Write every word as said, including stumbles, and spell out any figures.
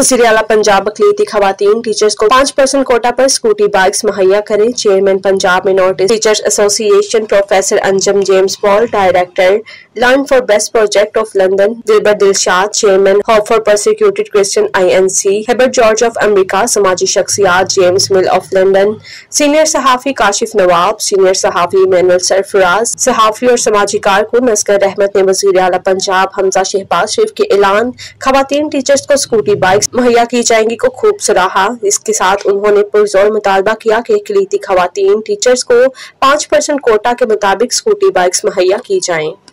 वज़ीर आला पंजाब अक़लियती ख़वातीन टीचर्स को पाँच परसेंट कोटा पर स्कूटी बाइक्स मुहैया करें। Chairman Punjab minorities teachers association professor Anjum James Paul, director learn for best project of London Dilbar Dilshad, chairman hope for persecuted Christian I N C, Hebert George of America, समाजी शख्सियात James Mill of London, senior सहाफ़ी Kashif Nawab, senior सहाफ़ी manual Sarfaraz, सहाफ़ी और समाजी कारकुन असगर रहमत ने वज़ीर आला पंजाब हमजा शहबाज शरीफ के ऐलान ख़वातीन टीचर्स को स्कूटी बाइक्स मुहैया की जाएंगी को खूब सराहा। इसके साथ उन्होंने पुरजोर मुतालबा किया कि अक़लियती ख़वातीन टीचर्स को पाँच परसेंट कोटा के मुताबिक स्कूटी बाइक्स मुहैया की जाएं।